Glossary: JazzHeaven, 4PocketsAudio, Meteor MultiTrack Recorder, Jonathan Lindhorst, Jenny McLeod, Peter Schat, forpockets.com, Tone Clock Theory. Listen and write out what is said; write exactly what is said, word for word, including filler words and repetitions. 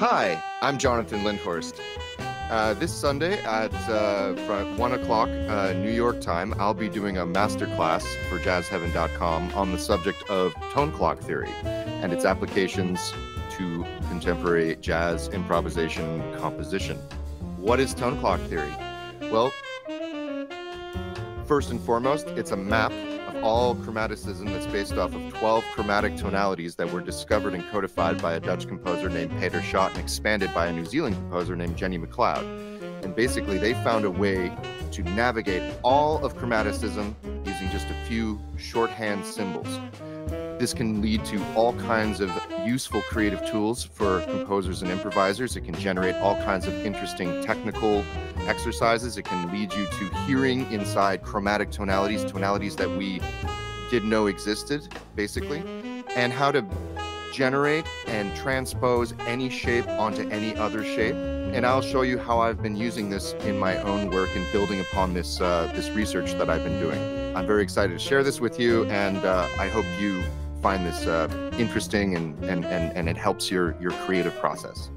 Hi, I'm Jonathan Lindhorst. Uh, this Sunday at uh, from one o'clock uh, New York time, I'll be doing a masterclass for jazz heaven dot com on the subject of tone clock theory and its applications to contemporary jazz improvisation composition. What is tone clock theory? Well, first and foremost, it's a map all chromaticism that's based off of twelve chromatic tonalities that were discovered and codified by a Dutch composer named Peter Schat and expanded by a New Zealand composer named Jenny McLeod. And basically they found a way to navigate all of chromaticism using just a few shorthand symbols. This can lead to all kinds of useful creative tools for composers and improvisers. It can generate all kinds of interesting technical exercises. It can lead you to hearing inside chromatic tonalities, tonalities that we didn't know existed, basically, and how to generate and transpose any shape onto any other shape. And I'll show you how I've been using this in my own work and building upon this, uh, this research that I've been doing. I'm very excited to share this with you, and uh, I hope you find this uh, interesting and, and, and, and it helps your, your creative process.